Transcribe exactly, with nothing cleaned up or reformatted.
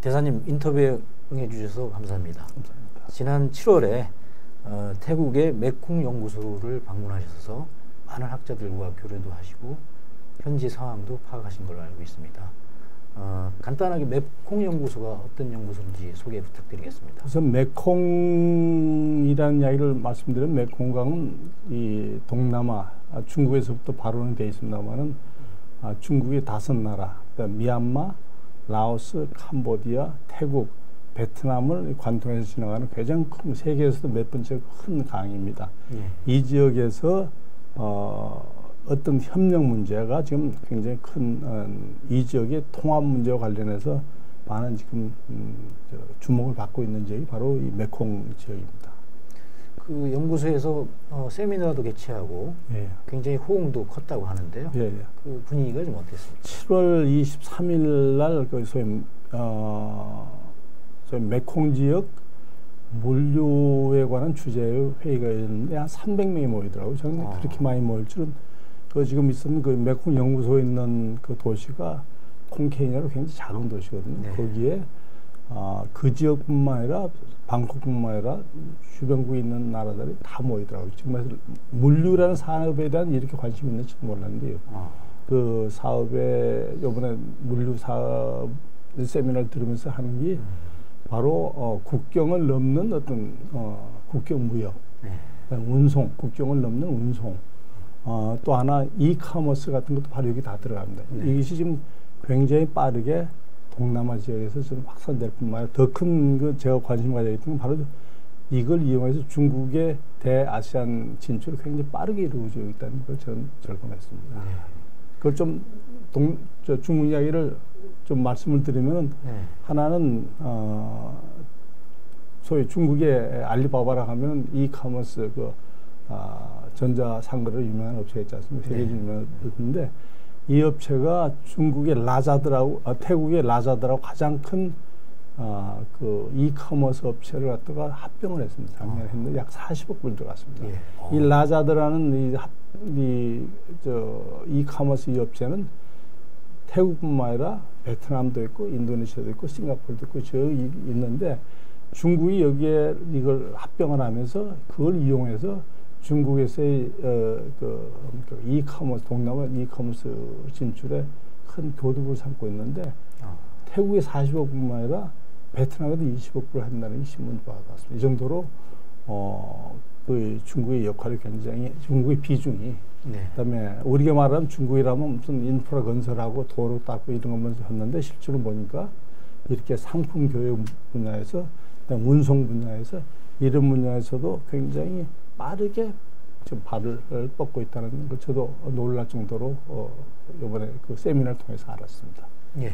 대사님 인터뷰에 응해주셔서 감사합니다. 감사합니다. 지난 칠월에 어, 태국의 메쿰 연구소를 방문하셔서 많은 학자들과 교류도 하시고 현지 상황도 파악하신 걸로 알고 있습니다. 어, 간단하게 메쿰 연구소가 어떤 연구소인지 소개 부탁드리겠습니다. 우선 메콩이라는 이야기를 말씀드리면 메콩강은 이 동남아 아, 중국에서부터 발원이 되어 있습니다만은 아, 중국의 다섯 나라, 그러니까 미얀마, 라오스, 캄보디아, 태국, 베트남을 관통해서 지나가는 굉장히 큰 세계에서도 몇 번째 큰 강입니다. 예. 이 지역에서 어, 어떤 협력 문제가 지금 굉장히 큰, 어, 이 지역의 통합 문제와 관련해서 많은 지금 음, 주목을 받고 있는 지역이 바로 이 메콩 지역입니다. 그 연구소에서 어, 세미나도 개최하고 예. 굉장히 호응도 컸다고 하는데요. 예. 그 분위기가 좀 어땠습니까? 칠월 이십삼일 날 그 소위, 어, 소위 메콩 지역 물류에 관한 주제의 회의가 있는데 한 삼백 명이 모이더라고요. 저는 아. 그렇게 많이 모일 줄은 그 지금 있는 그 메콩 연구소에 있는 그 도시가 콩케이냐로 굉장히 작은 도시거든요. 네. 거기에 아, 그 지역뿐만 아니라 방콕뿐만 아니라 주변국에 있는 나라들이 다 모이더라고요. 지금 물류라는 산업에 대한 이렇게 관심이 있는지 몰랐는데요. 아. 그 사업에 요번에 물류 사업 세미나를 들으면서 하는 게 바로 어, 국경을 넘는 어떤 어, 국경 무역, 네. 운송, 국경을 넘는 운송. 어, 또 하나 이커머스 같은 것도 바로 여기 다 들어갑니다. 네. 이것이 지금 굉장히 빠르게 동남아 지역에서 좀 확산될 뿐만 아니라 더 큰 그 제가 관심 가지고 있던 건 바로 이걸 이용해서 중국의 대아시안 진출을 굉장히 빠르게 이루어지고 있다는 걸 저는 절감했습니다. 네. 그걸 좀 동, 저 중국 이야기를 좀 말씀을 드리면 네. 하나는 어, 소위 중국의 알리바바라 하면 이커머스 그 아, 전자상거래로 유명한 업체가 있지 않습니까? 세계적으로 네. 유명한 업체인데 이 업체가 중국의 라자드라고, 아, 태국의 라자드라고 가장 큰 아, 그 이커머스 업체를 갖다가 합병을 했습니다. 작년에 아. 했는데 약 사십억 불 들어갔습니다. 예. 어. 이 라자드라는 이, 합, 이, 저, 이커머스 이 업체는 태국뿐만 아니라 베트남도 있고 인도네시아도 있고 싱가포르도 있고 저 있는데 중국이 여기에 이걸 합병을 하면서 그걸 이용해서 중국에서의 어, 그, 그 이커머스, 동남아 이커머스 진출에 큰 교두보를 삼고 있는데 아. 태국의 사십억 불만 아니라 베트남에도 이십억 불을 한다는 신문도 받았습니다. 이 정도로 어, 그 중국의 역할이 굉장히, 중국의 비중이 네. 그다음에 우리가 말하면 중국이라면 무슨 인프라 건설하고 도로 닦고 이런 것만 했는데 실제로 보니까 이렇게 상품 교육 분야에서 운송 분야에서 이런 분야에서도 굉장히 빠르게 지금 발을 뻗고 있다는 걸 저도 놀랄 정도로 어, 이번에 그 세미나를 통해서 알았습니다. 예.